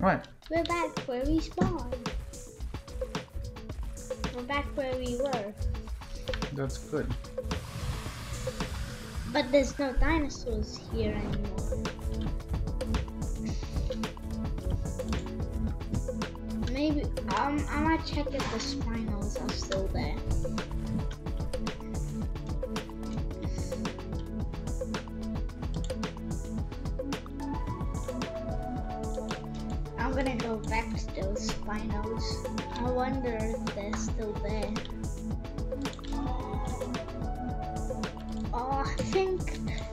Right. We're back where we spawned. We're back where we were. That's good. But there's no dinosaurs here anymore. Maybe I might check if the spinos are still there. I'm gonna go back to those spinos. I wonder if they're still there. Oh, I think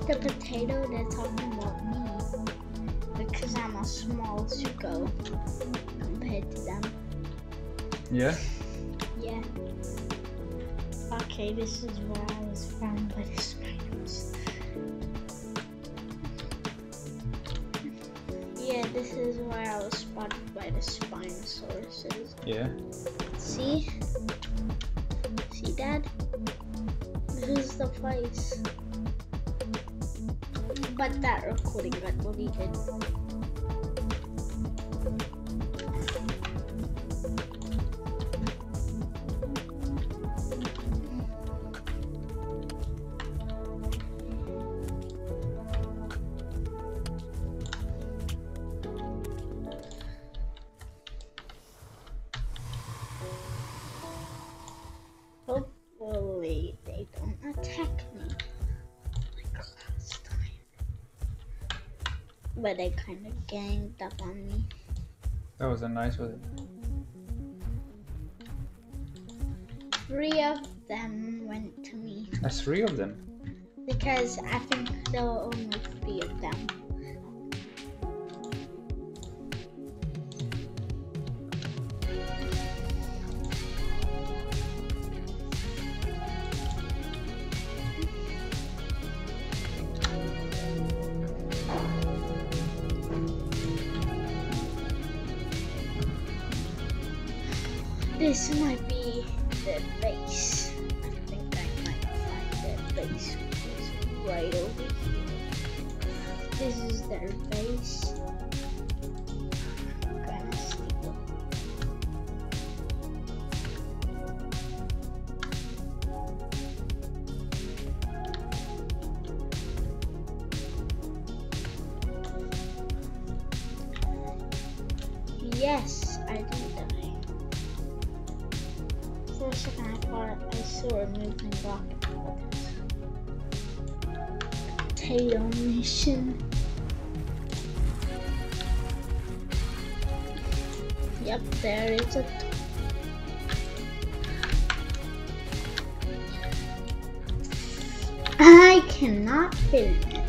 the potato, they're talking about me because I'm a small Sucho compared to them. Yeah? Yeah. Okay, this is where I was found by the spinos. Yeah, this is where I was spotted by the Spinosauruses. Yeah. See? See, Dad? This is the place. But that recording got deleted. Hopefully they don't attack me like last time. But they kind of ganged up on me. That was a nice one. Three of them went to me. That's three of them? Because I think there were only three of them. This might be the base. I think I might find their base, which is right over here. This is their base. I'm gonna sleep. Yes, I did die. For a second I thought I saw a moving rock. Potato mission. Yep, there is a I cannot film it.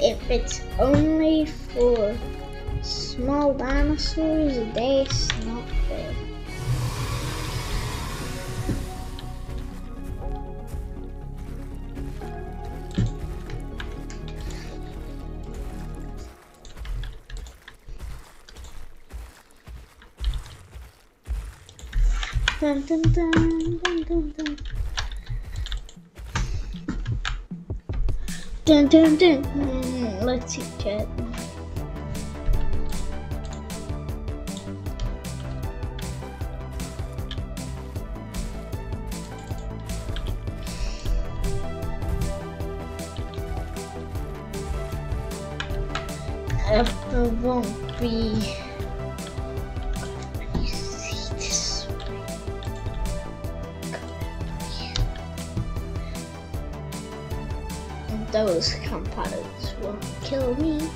If it's only for small dinosaurs, they not fair. Dun, dun, dun, dun, dun, dun. Dun, dun, dun. Let's see, chat. It won't be. Let me see this way. And those compounds won't kill me.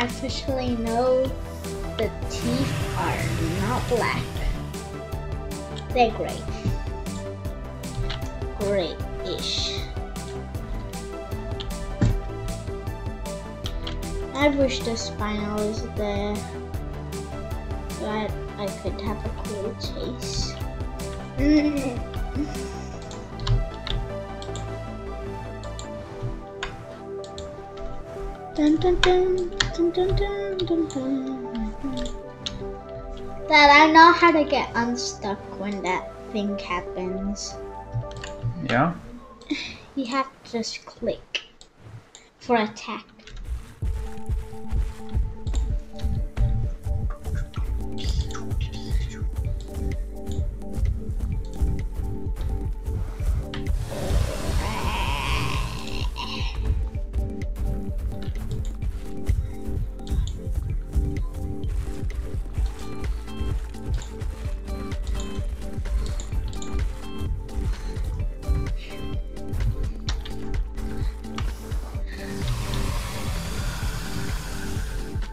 I officially know the teeth are not black. They're gray. Grayish. I wish the spinal was there, but I could have a cool chase. Dun, dun, dun, dun, dun, dun, dun, dun. Dad, I know how to get unstuck when that thing happens. Yeah? You have to just click for attack.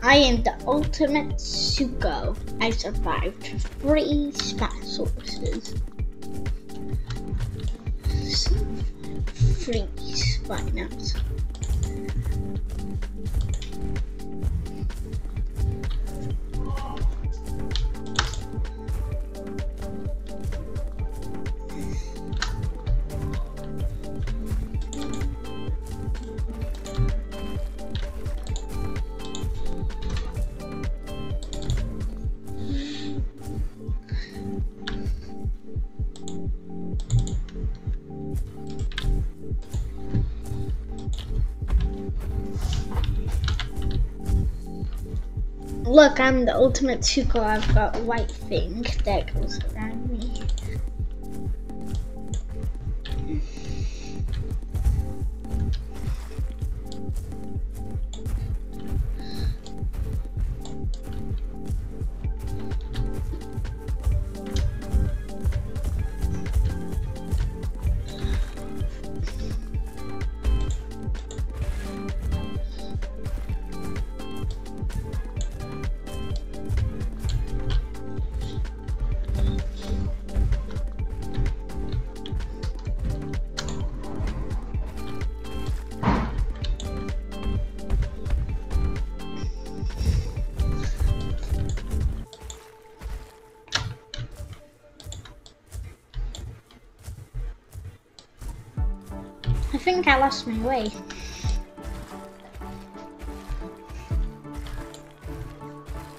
I am the ultimate Sucho. I survived 3 Spinosauruses. 3 Spinos. Look, I'm the ultimate Sucho. I've got a white thing that goes around me. I think I lost my way.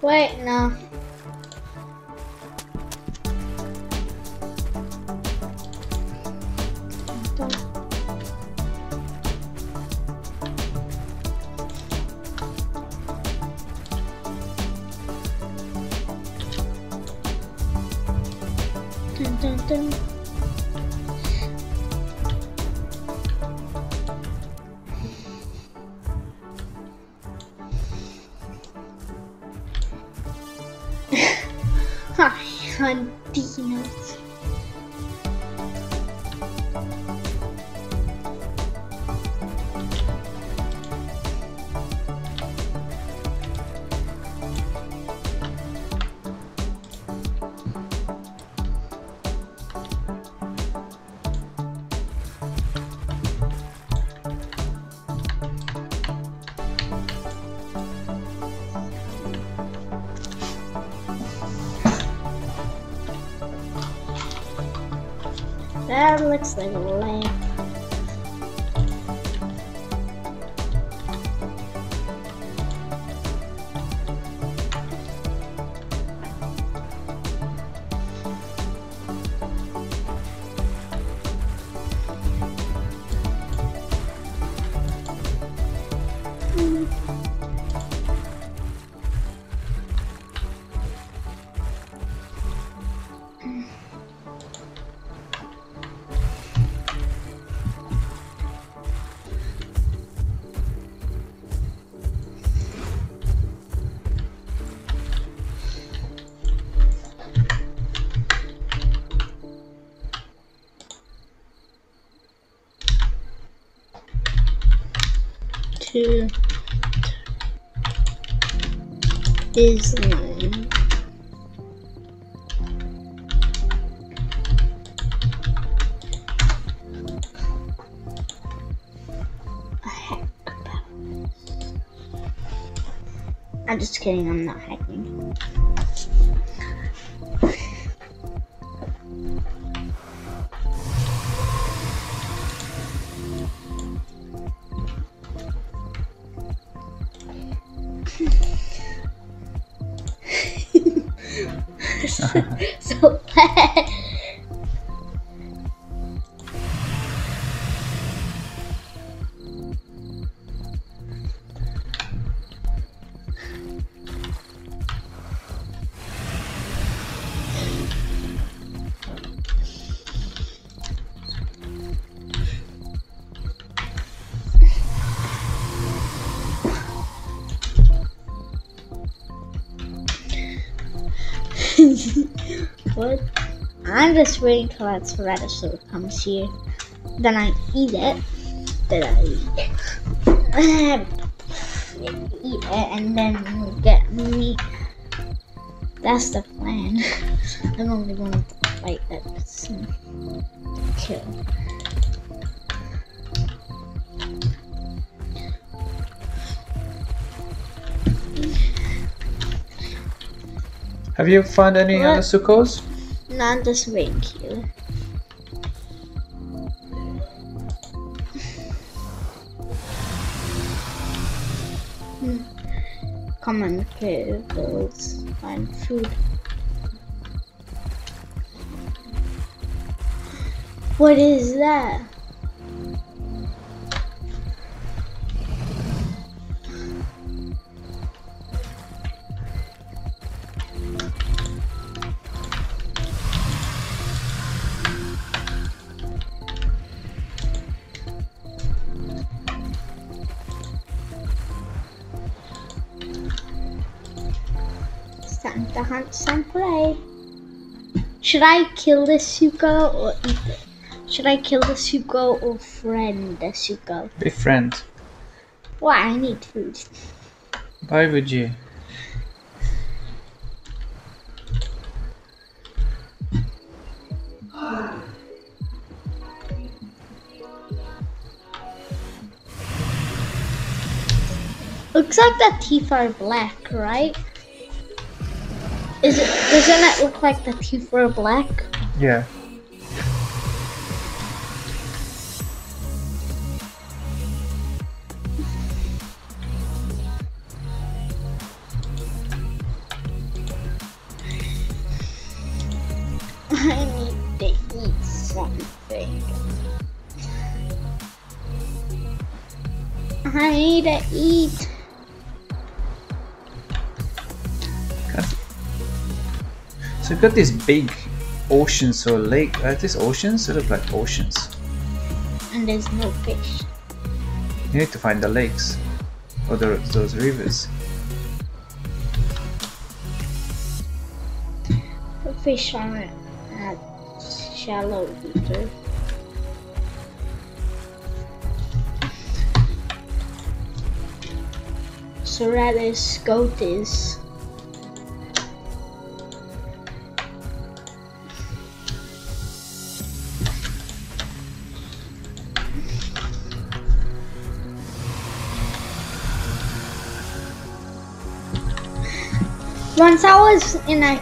Wait, no. Dun, dun, dun. On peanuts. That looks like a lamp. Is mine. I'm just kidding, I'm not hacking. dinosaurs so bad. What? I'm just waiting till that Spinosaurus comes here. Then I eat it. Eat it and then get me. That's the plan. I'm only going to fight that kill. Have you found any other suchos? Not this ring here. Come on, let's find food. What is that? Time to hunt some prey. Should I kill the Sucho or eat it? Should I kill the Sucho or friend the Sucho? Befriend. Why? I need food. Why would you? Looks like the teeth are black, right? Doesn't it look like the teeth were black? Yeah. I need to eat something. I need to eat. So we've got these big oceans or lake. Are these oceans? They look like oceans. And there's no fish. You need to find the lakes or those rivers. The fish aren't at shallow either. So rather scout is. Once I was in a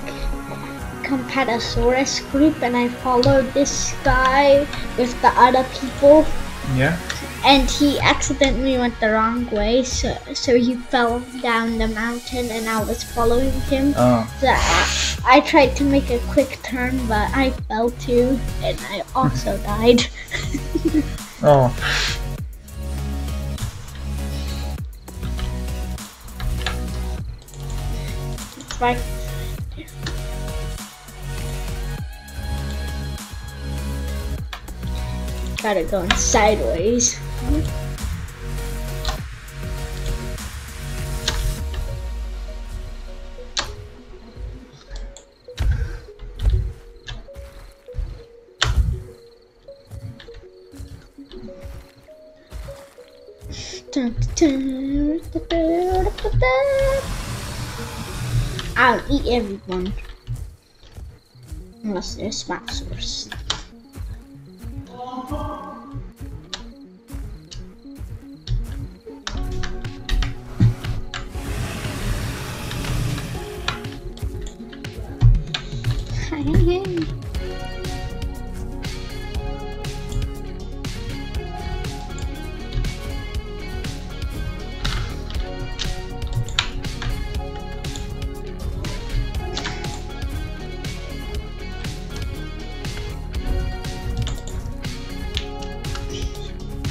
Camptosaurus group and I followed this guy with the other people. Yeah. And he accidentally went the wrong way, so he fell down the mountain and I was following him. Oh. So I tried to make a quick turn, but I fell too and I also died. Oh. Right. Got it going sideways. I'll eat everyone. Unless they're Spinosaurus.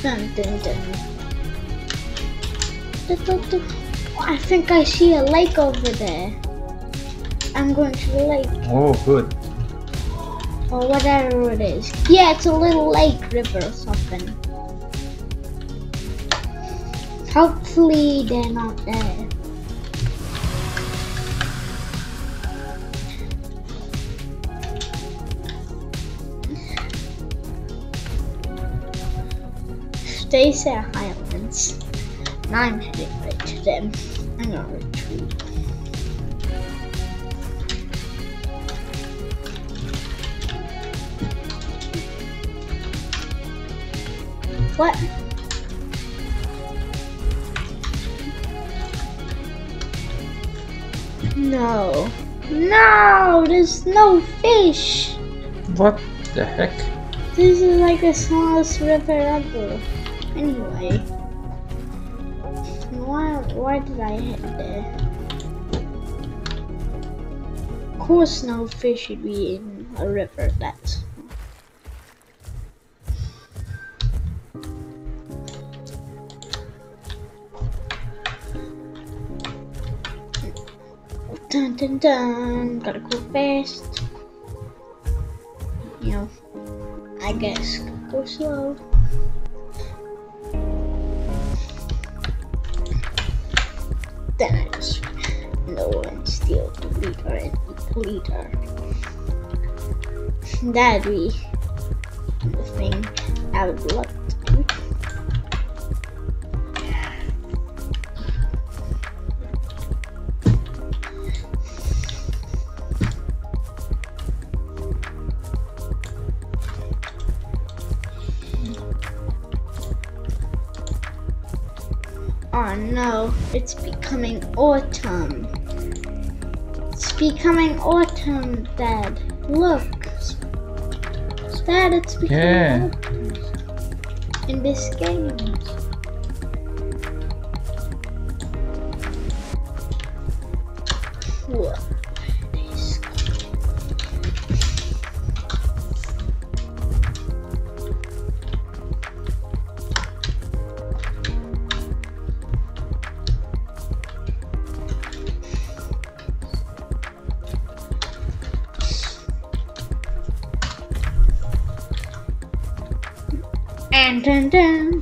I think I see a lake over there. I'm going to the lake. Oh, good. Or whatever it is. Yeah, it's a little lake, river or something. Hopefully they're not there. They say islands, and I'm headed right to them. I'm gonna retreat. What? No. No! There's no fish! What the heck? This is like the smallest river ever. Anyway, why did I head there? Of course no fish should be in a river that small. Dun dun dun, gotta go fast. You know, I guess go slow. Then I just go and steal the leader and eat the leader. That'd be the thing I would love to do. Oh no, it's becoming autumn. It's becoming autumn, Dad. Look. Dad, it's becoming autumn in this game. Whoa. Dun, dun.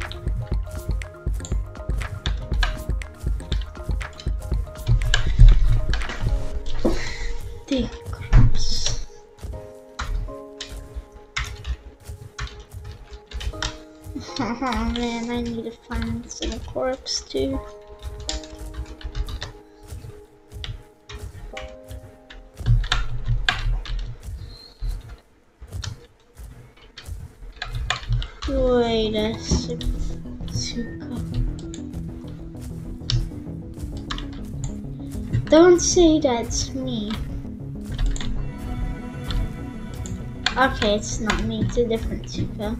Dear crops. Oh man, I need to find some crops too. Wait a second. Don't say that's me. Okay, it's not me, it's a different Sucho.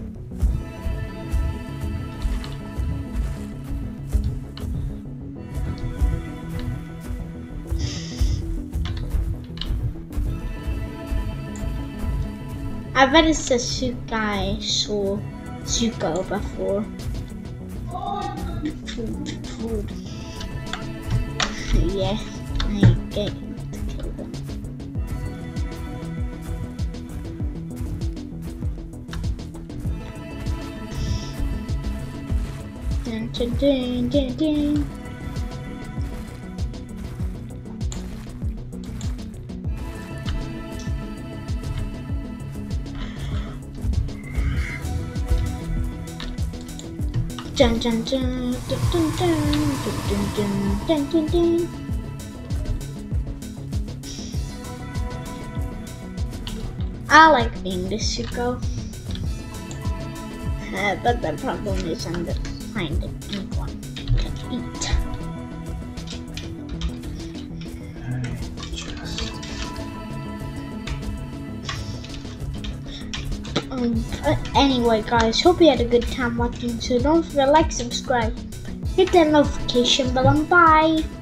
I bet it's a Sukai saw. Sucho before. Food. Yeah, I get to kill them. Dun dun dun dun dun. Dun dun dun dun dun dun dun dun dun dun. I like being the Sucho, but the problem is I'm gonna find a big one to eat. Anyway guys, hope you had a good time watching, so don't forget to like, subscribe, hit that notification bell, and bye!